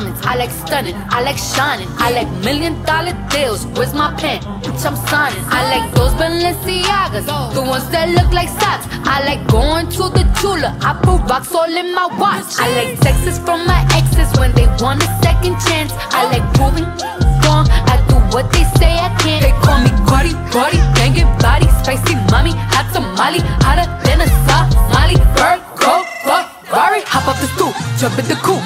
diamonds, I like stunning, I like shining, I like $1 million deals, where's my pen, bitch I'm signing. I like those Balenciagas, the ones that look like socks. I like going to the Tula, I put rocks all in my watch. I like texts from my exes when they want a second chance. I like proving wrong, I do what they say I can't. They call me Cardi, Cardi, banging body, spicy mommy, hot tamale, hotter than a Somali. Bird, go, Ferrari, hop off the stoop, jump in the coupe,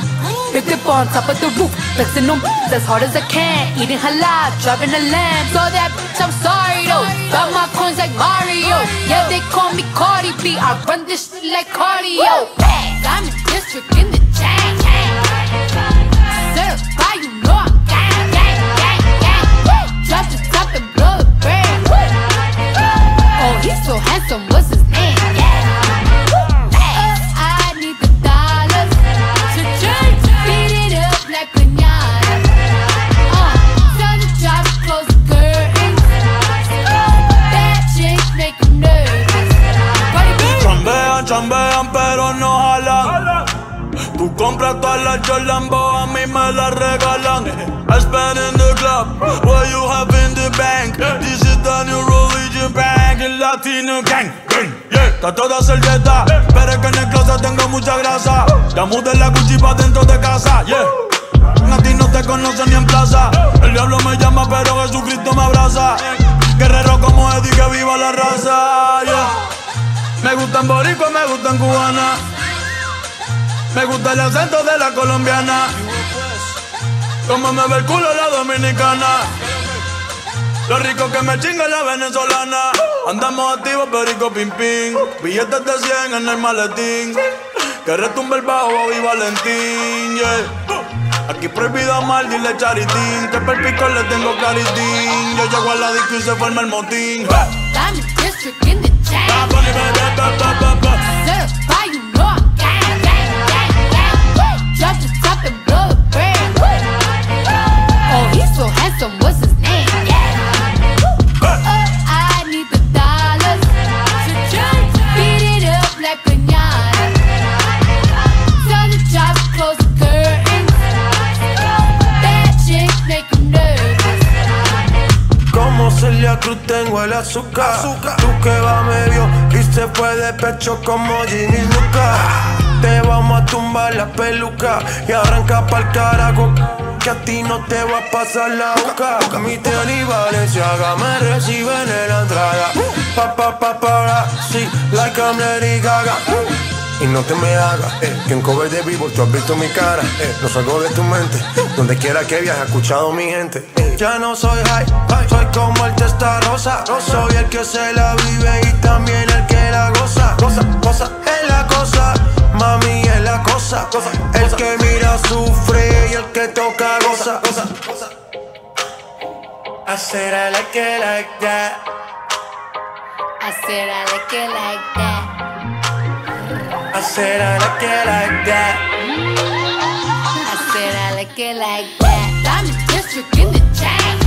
pick the bar on top of the roof, flexing on as hard as I can, eating halal, driving a lamb. So that bitch, I'm sorry though, got my coins like Mario. Yeah, they call me Cardi B, I run this shit like cardio. I'm in district in the chain, set up by you know I'm gang, gang, gang, gang. Drop the top and blow the brand. Oh, he's so handsome, what's his name? Chambean pero no jalan. Tú compras todas las Jolambo, a mí me las regalan. I spend in the club, what you have in the bank. This is the new religion bank, el latino gang, gang. Está toda servieta, pero es que en el closet tengo mucha grasa. Ya mudé la Gucci pa' dentro de casa, yeah. A ti no te conocen ni en plaza. El diablo me llama pero Jesucristo me abraza. Guerrero como Eddie, que viva la raza, yeah. Me gustan boricua, me gustan cubana. Me gusta el acento de la colombiana. Como me ve el culo la dominicana. Lo rico que me chinga la venezolana. Andamos activos, perico, pim, pim. Billetes de 100 en el maletín. Que retumbe el bajo Bobby Valentín, yeah. Aquí prohibido mal, dile Charitín. Que perpico le tengo claritín. Yo llego a la disco y se forma el motín. Bad bunny, bad, bad, bad, bad, bad, bad. Set up by you know I'm gang, gang, gang, gang. Drop the top and blow the brand. Oh, he's so handsome, what's his name? I need the dollars to change. Beat it up like piñata. Turn the drop, close the curtains. Bad chick, make him nervous. Como Celia Cruz tengo el azúcar. Que va medio y se fue de pecho como Ginny Luka. Te vamos a tumbar la peluca y arranca pa'l carajo, que a ti no te va a pasar la boca. Mi tele y Balenciaga me reciben en la entrada. Paparazzi, like I'm Lady Gaga. Y no te me hagas, que en cover de Bieber tú has visto mi cara. No salgo de tu mente, donde quiera que viajes, escuchado mi gente. Ya no soy high, soy como el testa rosa. Soy el que se la vive y también el que la goza. Cosa, es la cosa, mami es la cosa. El que mira sufre y el que toca goza. I said I like it like that. I said I like it like that. I said I like it like that. I said I like it like that. I'm a district in the chain.